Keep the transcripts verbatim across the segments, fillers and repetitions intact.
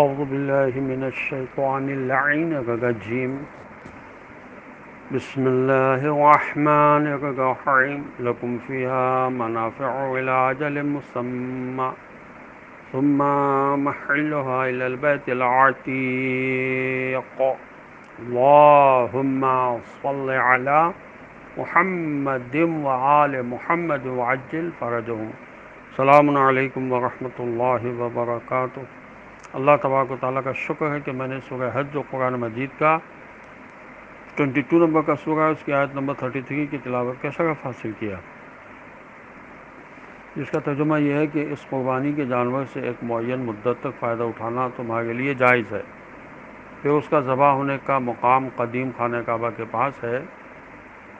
औज़ुबिल्लाहिमिनश्शैतानिर्रजीम बिस्मिल्लाहिर्रहमानिर्रहीम लकुम फ़ीहा मनाफ़िअु इला अजलिम मुसम्मा सुम्मा महल्लुहा इलल बैतिल अतीक़ अल्लाहुम्मा सल्लि अला मुहम्मदिन व आलि मुहम्मद व अज्जिल फ़रजहुम। अस्सलामु अलैकुम व रहमतुल्लाहि व बरकातुहू। अल्लाह तबारक व तआला का शुक्र है कि मैंने सूरह हज कुरान मजीद का बाईस नंबर का सूरह उसकी आयत नंबर तैंतीस की तिलावत का शरफ़ हासिल किया, जिसका तर्जुमा यह है कि इस कुर्बानी के जानवर से एक मुअय्यन मुद्दत तक फ़ायदा उठाना तुम्हारे लिए जायज़ है। फिर उसका ज़बह होने का मकाम कदीम खाने काबा के पास है।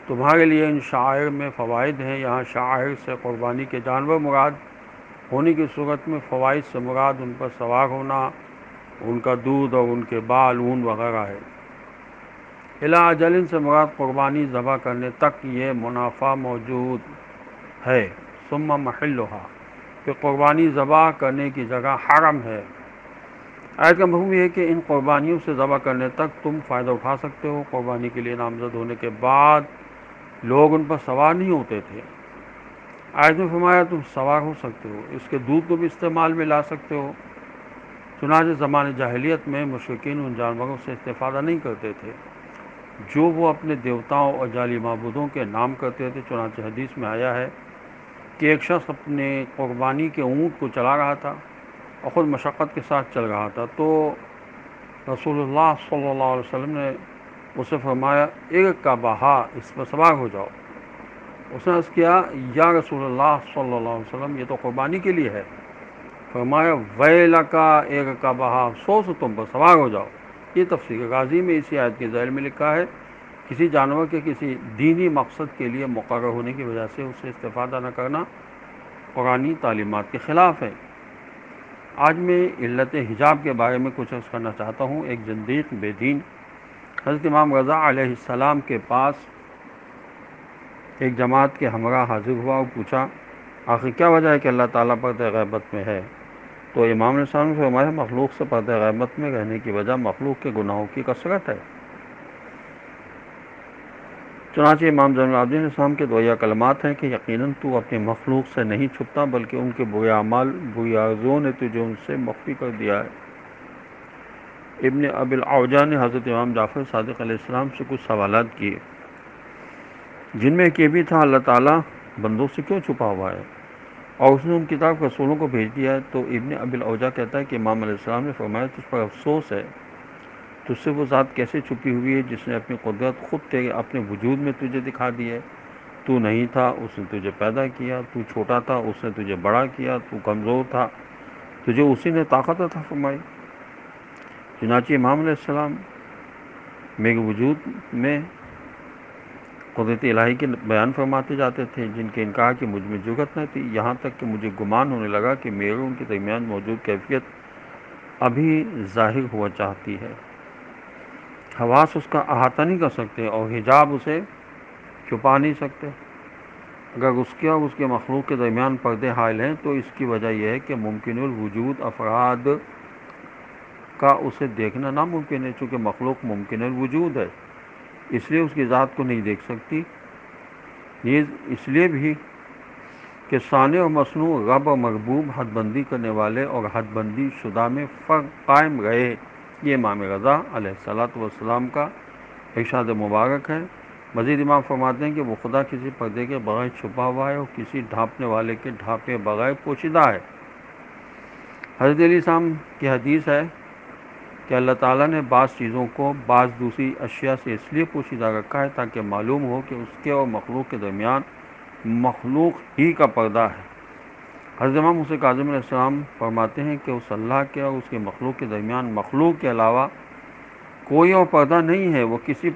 तुम्हारे लिए इन शायर में फ़वाइद हैं। यहाँ शायर से कुर्बानी के जानवर मुराद होने की सूरत में फ़वाइद से मुराद उन पर सवार होना, उनका दूध और उनके बाल, ऊन वगैरह है। इला अजलिन से मुराद कुर्बानी ज़बह करने तक ये मुनाफा मौजूद है। सुम्मा महल्लुहा कि कुर्बानी ज़बह करने की जगह हरम है। आयत का मफ़हूम यह है कि इन कुर्बानियों से ज़बह करने तक तुम फ़ायदा उठा सकते हो। कुर्बानी के लिए नामज़द होने के बाद लोग उन पर सवार नहीं होते थे। आयत में फरमाया तुम सवार हो सकते हो, इसके दूध को भी इस्तेमाल में ला सकते हो। चुनांचे ज़माने जाहिलियत में मुशरिकीन उन जानवरों से इस्तेफ़ादा नहीं करते थे जो वो अपने देवताओं और जाली माबूदों के नाम करते थे। चुनांचे हदीस में आया है कि एक शख्स अपने कुर्बानी के ऊँट को चला रहा था और ख़ुद मशक्क़त के साथ चल रहा था, तो रसूलुल्लाह सल्लल्लाहु अलैहि वसल्लम ने उसे फरमाया एक का बहा, इस पर सवार हो जाओ। उसने अर्ज़ किया या रसूलल्लाह सल्लल्लाहु अलैहि वसल्लम ये तो कुर्बानी के लिए है। फरमाया वैलका एक का बहा, अफसोस तुम पर सवार हो जाओ। ये तफसीर गाज़ी में इसी आयत के ज़ैल में लिखा है। किसी जानवर के किसी दीनी मकसद के लिए मुक़र्रर होने की वजह से उससे इस्तेफ़ादा न करना कुरानी तालीमात के ख़िलाफ़ है। आज मैं इल्लत हिजाब के बारे में कुछ अर्ज़ करना चाहता हूँ। एक ज़ंदीक़ बेदीन हज़रत इमाम रज़ा अलैहिस्सलाम के पास एक जमात के हमरा हाजिर हुआ और पूछा आखिर क्या वजह है कि अल्लाह ताला पर्दे ग़ैबत में है। तो इमाम ने फरमाया मखलूक से पर्दे ग़ैबत में रहने की वजह मखलूक के गुनाहों की कसरत है। चुनांचे इमाम ज़ैनुल आबिदीन अलैहिस्सलाम के दुआ कलमात हैं कि यकीनन तू अपने मखलूक से नहीं छुपता, बल्कि उनके बुरे अमाल बुरी आरज़ुओं ने तुझे उनसे मख्फी कर दिया है। इब्न अबिल औजा ने हज़रत इमाम जाफ़र सादिक़ अलैहिस्सलाम से कुछ सवालात किए, जिनमें एक ये भी था अल्लाह ताला बंदों से क्यों छुपा हुआ है और उसने उनकी तरफ रसूलों को भेज दिया है। तो इब्न अबिल औजा कहता है कि इमाम अलैहिस्सलाम ने फरमाया तुझ पर अफसोस है, तुझसे वो ज़ात कैसे छुपी हुई है जिसने अपनी कुदरत खुद तेरे अपने वजूद में तुझे दिखा दी है। तू नहीं था, उसने तुझे पैदा किया, तू छोटा था, उसने तुझे बड़ा किया, तू कमज़ोर था, तुझे उसी ने ताकत अता फरमाई। चुनांचे इमाम अलैहिस्सलाम मेरे वजूद में कुदरत इलाही के बयान फरमाते जाते थे, जिनके इनकार की मुझ में जुगत न थी, यहाँ तक कि मुझे गुमान होने लगा कि मेरे उनके दरमियान मौजूद कैफियत अभी जाहिर हुआ चाहती है। हवास उसका अहाता नहीं कर सकते और हिजाब उसे छुपा नहीं सकते। अगर उसके और उसके मखलूक के दरमियान पर्दे हायल हैं तो इसकी वजह यह है कि मुमकिनुल वजूद अफराद का उसे देखना नामुमकिन है, चूँकि मखलूक मुमकिनुल वजूद है, इसलिए उसकी ज़ात को नहीं देख सकती। ये इसलिए भी कि साने और मसनू, रब और मरबूब, हदबंदी करने वाले और हदबंदी शुदा में फ़र्क कायम रहे। ये इमाम रज़ा अलैहिस्सलातु वस्सलाम का इरशाद मुबारक है। मज़ीद इमाम फरमाते हैं कि वो खुदा किसी पर्दे के बग़ैर छुपा हुआ है और किसी ढाँपने वाले के ढाँपे बग़ैर पोशीदा है। हज़रत अली साम की हदीस है कि अल्लाह ताला ने बाज़ चीज़ों को बाज़ दूसरी अशिया से इसलिए पोशीदा रखा है ताकि मालूम हो कि उसके और मखलूक के दरमियान मखलूक ही का पर्दा है। हज़रत इमाम हुसैन काज़िम अलैहिस्सलाम फरमाते हैं कि उस अल्लाह के और उसके मखलूक के दरमियान मखलूक के अलावा कोई और पर्दा नहीं है। वो किसी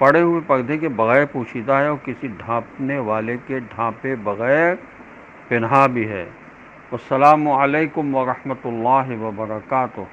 पड़े हुए पर्दे के बग़ैर पोशीदा है और किसी ढाँपने वाले के ढाँपे बग़ैर पिन्हा भी है। वस्सलामु अलैकुम व रहमतुल्लाहि व बरकातुहू।